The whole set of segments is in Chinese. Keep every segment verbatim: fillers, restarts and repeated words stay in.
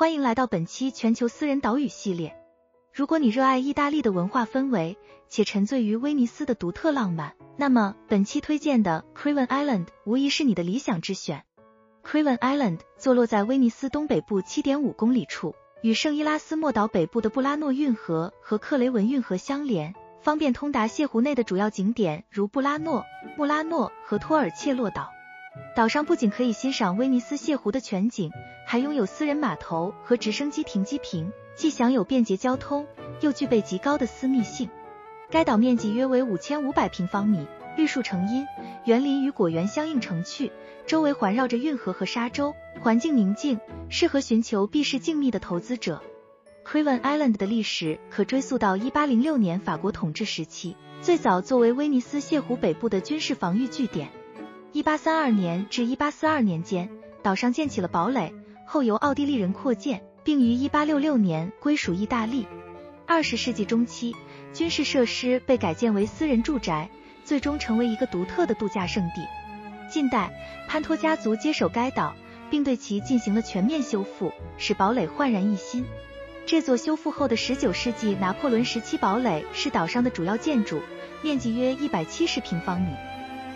欢迎来到本期全球私人岛屿系列。如果你热爱意大利的文化氛围，且沉醉于威尼斯的独特浪漫，那么本期推荐的 Crevan Island 无疑是你的理想之选。Crevan Island 坐落在威尼斯东北部 七点五公里处，与圣伊拉斯莫岛北部的布拉诺运河和克雷文运河相连，方便通达泻湖内的主要景点如布拉诺、穆拉诺和托尔切洛岛。岛上不仅可以欣赏威尼斯泻湖的全景，还拥有私人码头和直升机停机坪，既享有便捷交通，又具备极高的私密性。该岛面积约为五千五百平方米，绿树成荫，园林与果园相映成趣，周围环绕着运河和沙洲，环境宁静，适合寻求避世静谧的投资者。Crevan Island 的历史可追溯到一八零六年法国统治时期，最早作为威尼斯泻湖北部的军事防御据点。一八三二年至一八四二年间，岛上建起了堡垒，后由奥地利人扩建，并于一八六六年归属意大利。二十世纪中期，军事设施被改建为私人住宅，最终成为一个独特的度假胜地。近代，潘托家族接手该岛，并对其进行了全面修复，使堡垒焕然一新。这座修复后的十九世纪拿破仑时期堡垒是岛上的主要建筑，面积约一百七十平方米。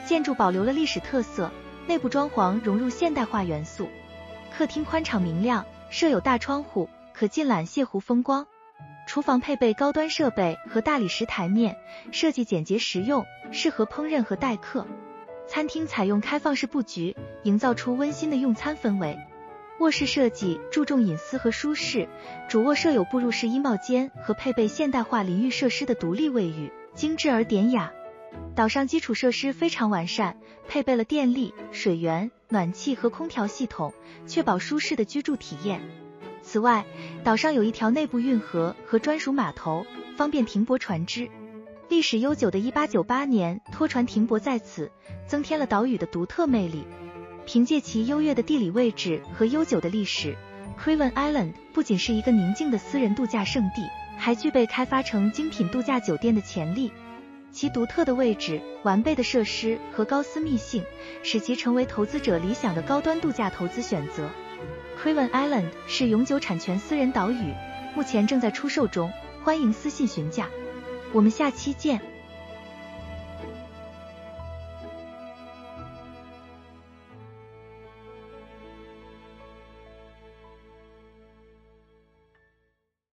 建筑保留了历史特色，内部装潢融入现代化元素。客厅宽敞明亮，设有大窗户，可尽览泻湖风光。厨房配备高端设备和大理石台面，设计简洁实用，适合烹饪和待客。餐厅采用开放式布局，营造出温馨的用餐氛围。卧室设计注重隐私和舒适，主卧设有步入式衣帽间和配备现代化淋浴设施的独立卫浴，精致而典雅。岛上基础设施非常完善，配备了电力、水源、暖气和空调系统，确保舒适的居住体验。此外，岛上有一条内部运河和专属码头，方便停泊船只。历史悠久的一八九八年拖船停泊在此，增添了岛屿的独特魅力。凭借其优越的地理位置和悠久的历史， Crevan Island 不仅是一个宁静的私人度假胜地，还具备开发成精品度假酒店的潜力。其独特的位置、完备的设施和高私密性，使其成为投资者理想的高端度假投资选择。Crevan Island 是永久产权私人岛屿，目前正在出售中，欢迎私信询价。我们下期见。